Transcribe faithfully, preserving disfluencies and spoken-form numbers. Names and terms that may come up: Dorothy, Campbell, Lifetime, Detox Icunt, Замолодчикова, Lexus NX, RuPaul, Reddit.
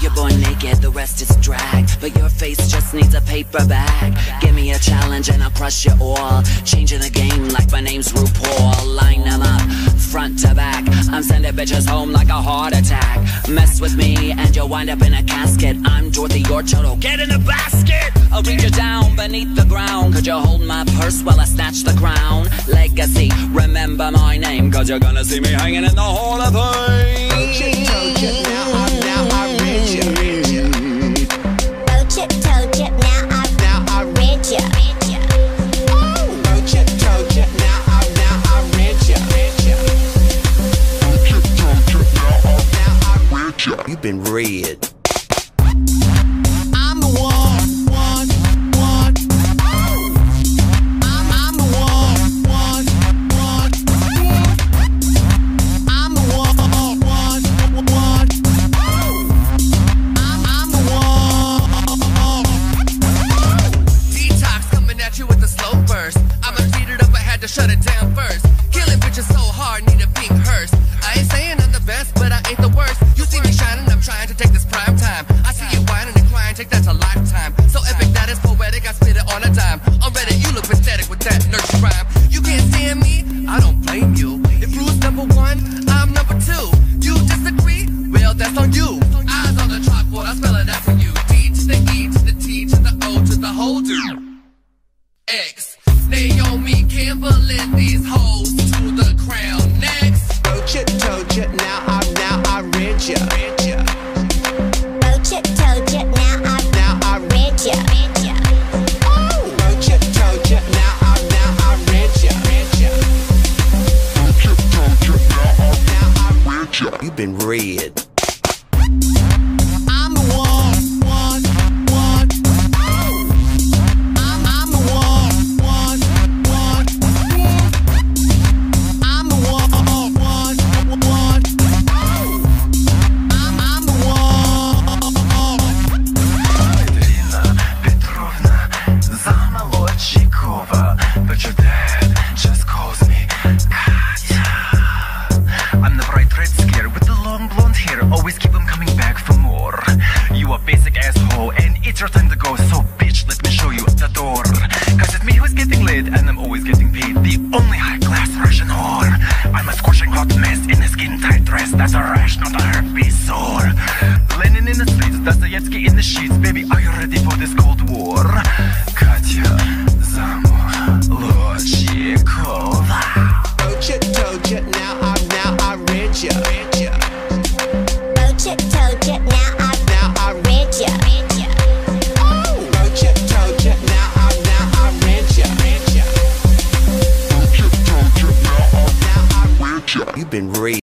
You're born naked, the rest is drag, but your face just needs a paper bag. Give me a challenge and I'll crush you all. Changing the game like my name's RuPaul. Line them up, front to back. I'm sending bitches home like a heart attack. Mess with me and you'll wind up in a casket. I'm Dorothy, your turtle, get in a basket. I'll read you down beneath the ground. Could you hold my purse while I snatch the crown? Legacy, remember my name, cause you're gonna see me hanging in the Hall of Fame. Told you, told you, now I, now I read you, read you. Told you, told you, now I, now I read you, read you. Oh, told you, told you, now I, now I read you, read you. Told you, told you, now I, now I read you. You've been read. I'm the one, one, one. Oh, I'm, I'm the one, one, one. I'm the one, one, one. Oh, I'm, I'm the one. Detox coming at you with a slow burst. I'ma beat it up, I had to shut it down first. Killing bitches so hard, need a pink hearse. I ain't saying I'm the best, but I ain't the worst. You see me shining, I'm trying to take this prime time. I see you whining and crying, take that to Lifetime. So epic that it's poetic, I spit it on a dime. On Reddit, you look pathetic with that nerd rhyme. You can't stand me, I don't blame you. If rules number one, I'm number two. You disagree? Well, that's on you. Eyes on the chalkboard, I spell it out for you. D to the E to the T to the O to the whole dude. X. Naomi Campbell and these hoes to the crown. Next. Told you, told you, now I, now I read you. Told you, told you, now I, now I read you. Oh, told you, told you, now I, now I read you. Told you, told you, now I, now I read you. You've been read. I'm the one, one, one. Oh, I'm, I'm the one, one, one. I'm the one, one, one. Oh, I'm, I'm the one. Длинно, Петровна, замолодчикова. But your dad just calls me Katya. I'm the bright red scare with the long blonde hair. Always keep him coming back for more. You a basic asshole and it's your time to go. So bitch, let me show you the door. Cause it's me who's getting laid and I'm always getting paid. The only high class Russian whore. I'm a scorching hot mess in a skin tight dress. That's a rash, not a